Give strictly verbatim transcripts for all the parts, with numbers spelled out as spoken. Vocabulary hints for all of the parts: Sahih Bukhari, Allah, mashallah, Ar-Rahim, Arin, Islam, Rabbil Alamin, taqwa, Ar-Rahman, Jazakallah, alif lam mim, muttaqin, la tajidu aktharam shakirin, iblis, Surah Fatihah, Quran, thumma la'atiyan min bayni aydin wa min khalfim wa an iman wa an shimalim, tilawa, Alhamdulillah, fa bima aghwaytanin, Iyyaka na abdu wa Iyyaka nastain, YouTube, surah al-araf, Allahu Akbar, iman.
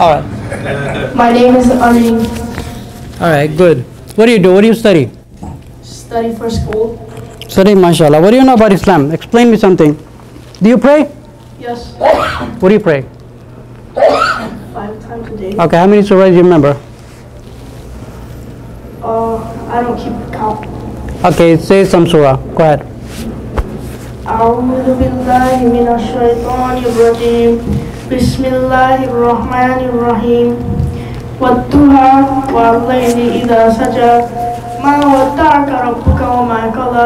All right. My name is Arin. All right, good. What do you do? What do you study? Study for school. Study, mashallah. What do you know about Islam? Explain me something. Do you pray? Yes. What do you pray? Five times a day. Okay, how many surahs do you remember? Uh, I don't keep count. Okay, say some surah. Go ahead. A'udhu billahi minash shaitanir rajeem. Bismillahir rahmanir rahim. Wat-duha wal-layli idha saja. Ma watta'aka rabbuka wa ma qala.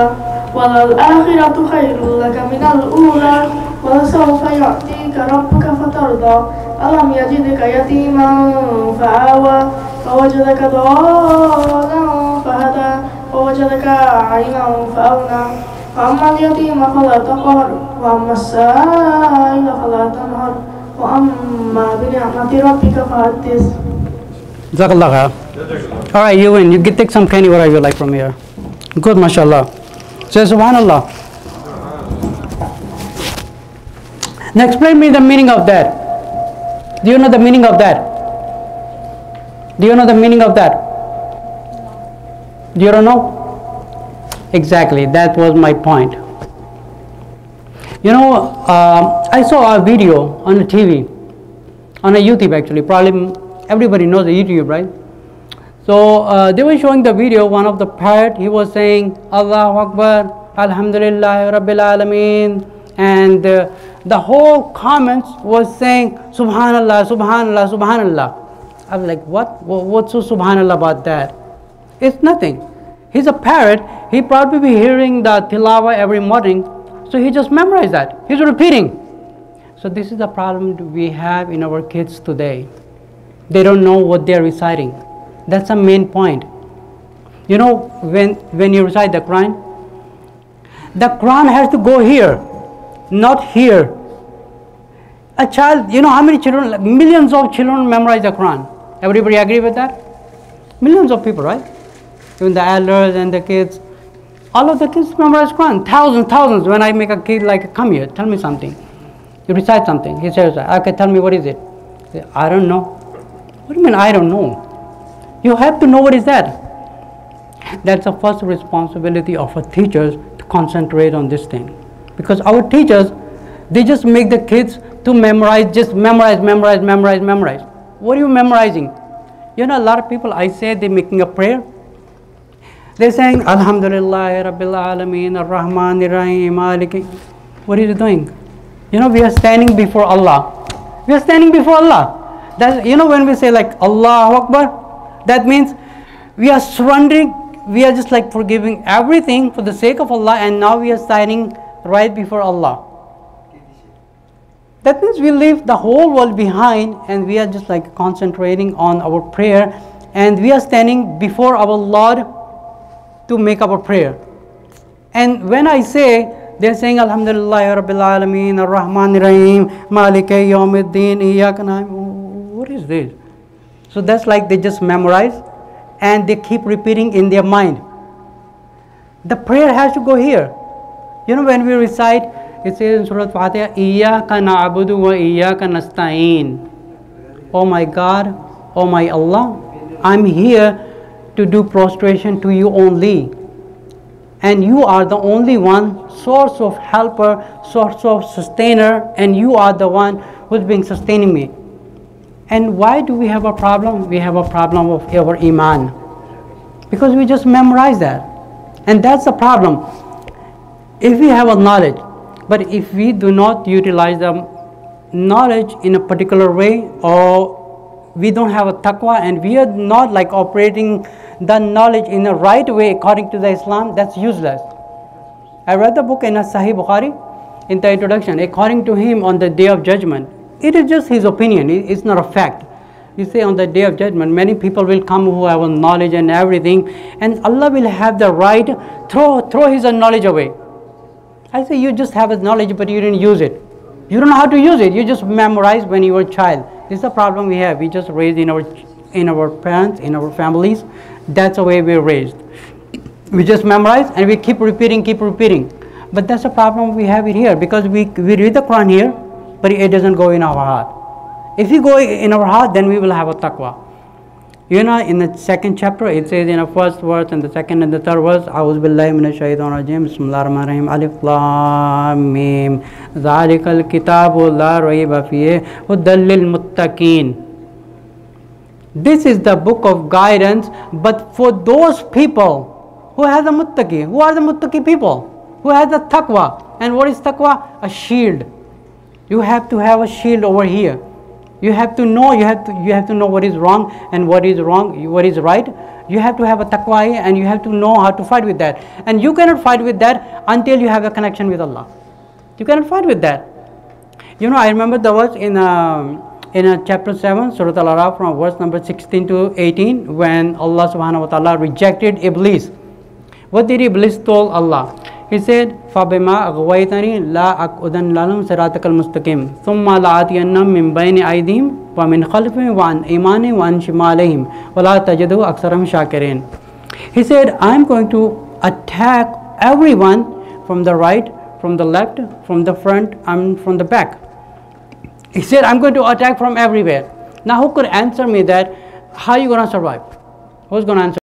Wal-akhiratu khayrun laka minal ula. Wa sawfa yu'tika rabbuka fatarda. Alam yajidka yatiman fa'awa. ووجدك ضالا فهدى ووجدك عائلا فأغنى فأما اليتيم فلا تقهر وأما السائل فلا تنهر وأما بنعمة ربك فحدث. Jazakallah khair. All right, you win. You can take some candy, whatever you like from here. Good, mashallah. Say Subhanallah. Now explain me the meaning of that. Do you know the meaning of that? Do you know the meaning of that? Do you don't know? Exactly, that was my point. You know, uh, I saw a video on the T V, on a YouTube actually, probably everybody knows the YouTube, right? So uh, they were showing the video, one of the parrot, he was saying, Allahu Akbar, Alhamdulillah, Rabbil Alamin, and uh, the whole comments was saying, Subhanallah, Subhanallah, Subhanallah. I was like, what? What's so subhanallah about that? It's nothing. He's a parrot. He probably be hearing the tilawa every morning. So he just memorized that. He's repeating. So this is the problem we have in our kids today. They don't know what they're reciting. That's the main point. You know, when, when you recite the Quran, the Quran has to go here, not here. A child, you know how many children, millions of children memorize the Quran. Everybody agree with that? Millions of people, right? Even the elders and the kids. All of the kids memorize Quran. Thousands, thousands. When I make a kid like, come here, tell me something. You recite something. He says, okay, tell me what is it? I, say, I don't know. What do you mean I don't know? You have to know what is that. That's the first responsibility of our teachers to concentrate on this thing. Because our teachers, they just make the kids to memorize, just memorize, memorize, memorize, memorize. What are you memorizing? You know, a lot of people, I say they're making a prayer. They're saying, Alhamdulillah, Rabbil Alamin, Ar-Rahman, Ar-Rahim, Maliki. What are you doing? You know, we are standing before Allah. We are standing before Allah. That's, you know, when we say like, Allahu Akbar, that means we are surrendering, we are just like forgiving everything for the sake of Allah, and now we are standing right before Allah. That means we leave the whole world behind and we are just like concentrating on our prayer and we are standing before our Lord to make our prayer. And when I say, they're saying Alhamdulillah, Rabbil Alamin, Ar-Rahman, Ar-Rahim, Maliki, Yawmiddin, Iyyaka na abdu. What is this? So that's like they just memorize and they keep repeating in their mind. The prayer has to go here. You know, when we recite, it says in Surah Fatihah, Iyyaka na abdu wa Iyyaka nastain. Oh my God, oh my Allah, I'm here to do prostration to you only. And you are the only one, source of helper, source of sustainer, and you are the one who's been sustaining me. And why do we have a problem? We have a problem of our iman. Because we just memorize that. And that's the problem. If we have a knowledge, but if we do not utilize the knowledge in a particular way, or we don't have a taqwa and we are not like operating the knowledge in the right way according to the Islam, that's useless. I read the book in a Sahih Bukhari in the introduction. According to him, on the day of judgment, it is just his opinion, it's not a fact. You say on the day of judgment, many people will come who have knowledge and everything, and Allah will have the right, throw, throw his knowledge away. I say you just have a knowledge, but you didn't use it. You don't know how to use it. You just memorized when you were a child. This is the problem we have. We just raised in our, in our parents, in our families. That's the way we were raised. We just memorize and we keep repeating, keep repeating. But that's the problem we have it here, because we, we read the Quran here, but it doesn't go in our heart. If we go in our heart, then we will have a taqwa. You know, in the second chapter, it says in the first verse and the second and the third verse, A'udhu billahi minash shaitanir rajeem, Bismillahir Rahmanir Rahim, alif lam mim, Zalikal kitabul la rayba fihi, hudal lil muttaqin. This is the book of guidance, but for those people who have the muttaqi. Who are the muttaqi people? Who have the taqwa. And what is taqwa? A shield. You have to have a shield over here. You have to know, you have to, you have to know what is wrong and what is wrong, what is right. You have to have a taqwa here, and you have to know how to fight with that. And you cannot fight with that until you have a connection with Allah. You cannot fight with that. You know, I remember the verse in um, in uh, chapter seven, Surah al-araf, from verse number sixteen to eighteen, when Allah subhanahu wa ta'ala rejected Iblis. What did Iblis told Allah? He said, fa bima aghwaytanin, la aqudanna lan siratakal al mustaqim, thumma la'atiyan min bayni aydin wa min khalfim wa an iman wa an shimalim, la tajidu aktharam shakirin. He said, I am going to attack everyone from the right, from the left, from the front, and from the back. He said, I'm going to attack from everywhere. Now, who could answer me that? How are you going to survive? Who's going to answer?